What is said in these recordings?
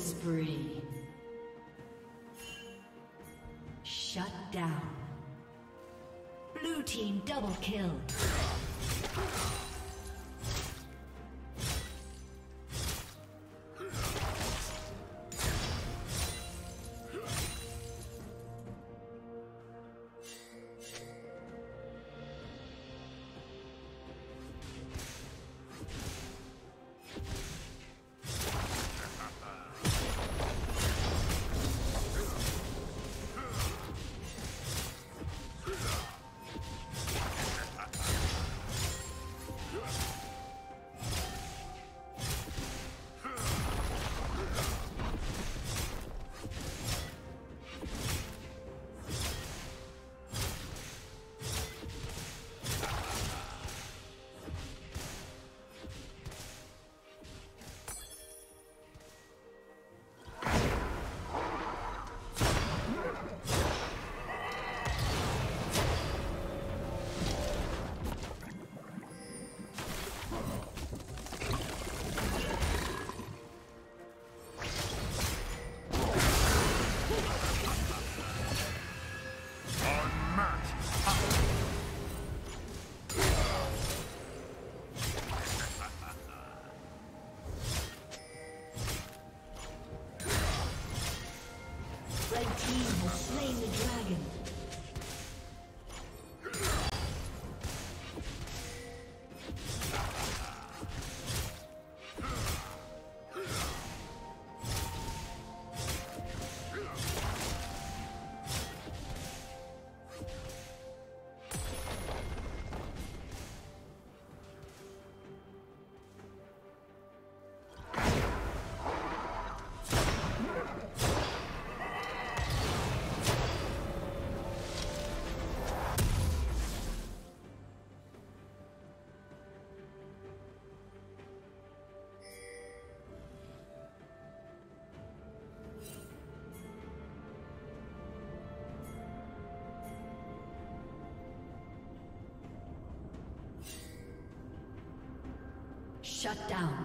spree. Shut down. Blue team double kill. Shut down.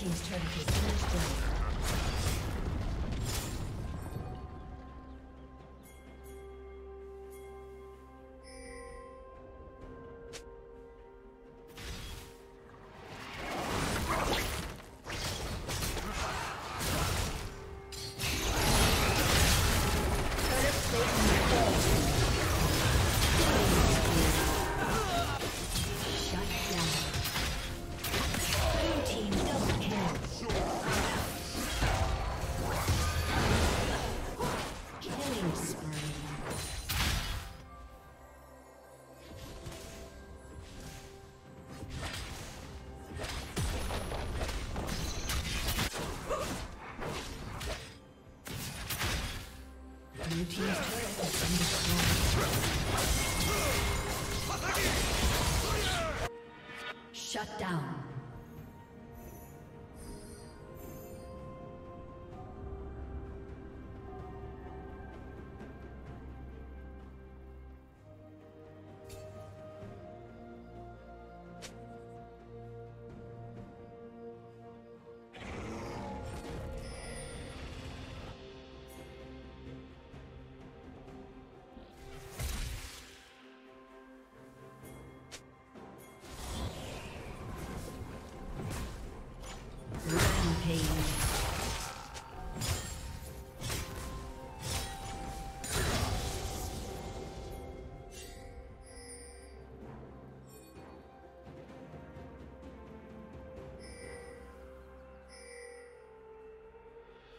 He's trying to get finished. Your team's turret has been destroyed. Shut down.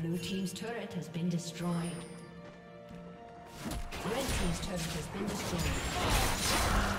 Blue team's turret has been destroyed. Red team's turret has been destroyed.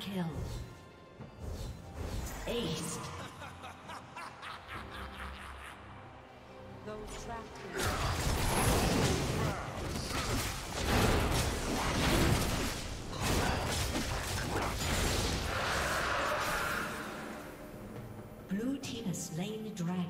Kill. Ace. Those trapped. Blue team has slain the dragon.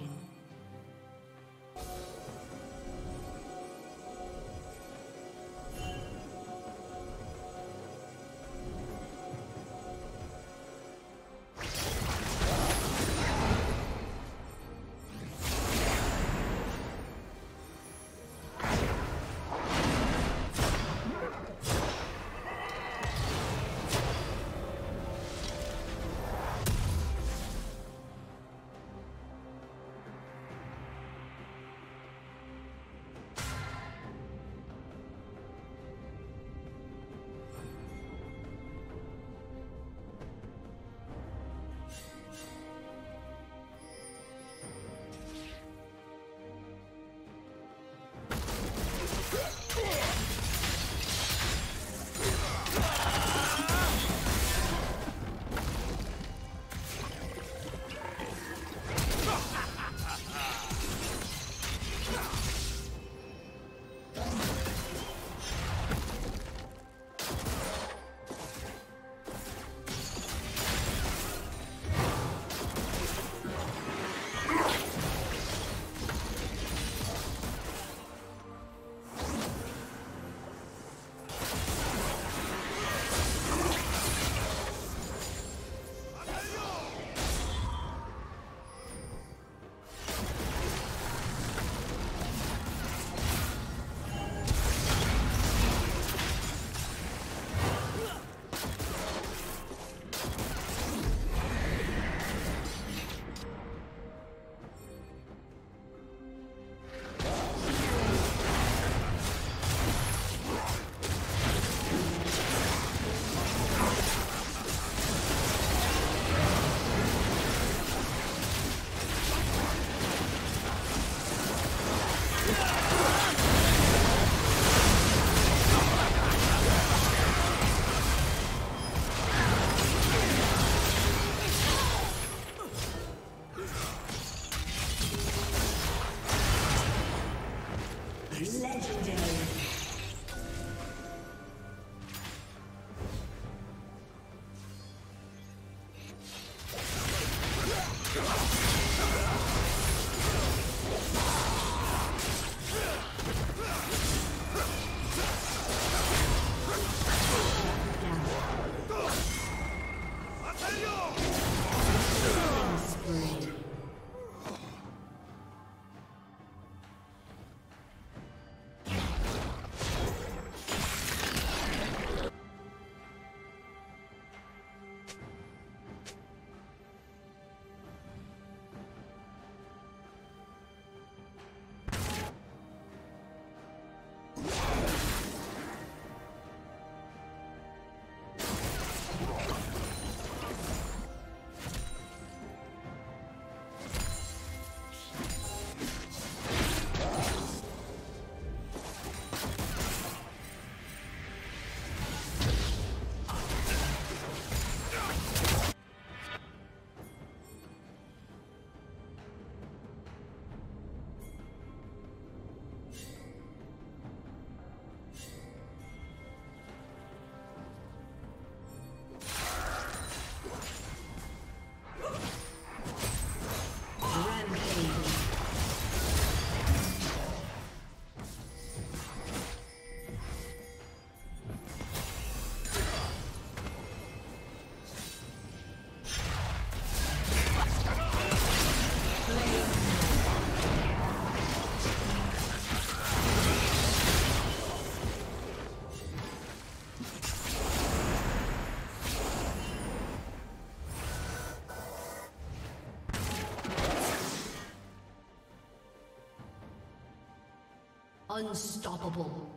Unstoppable.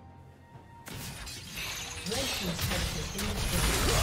Red team's turret has been destroyed.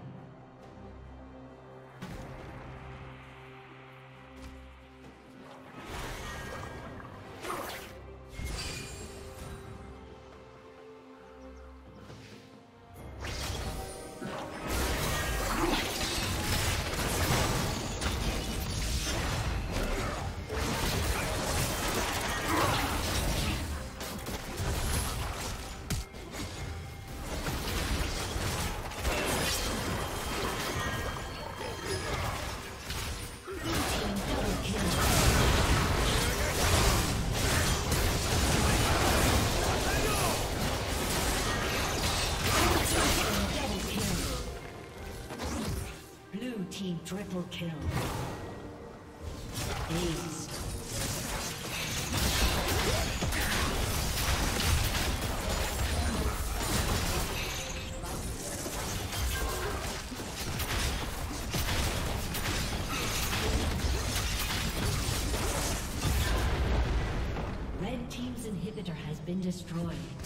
Triple kill. Ace. Red team's inhibitor has been destroyed.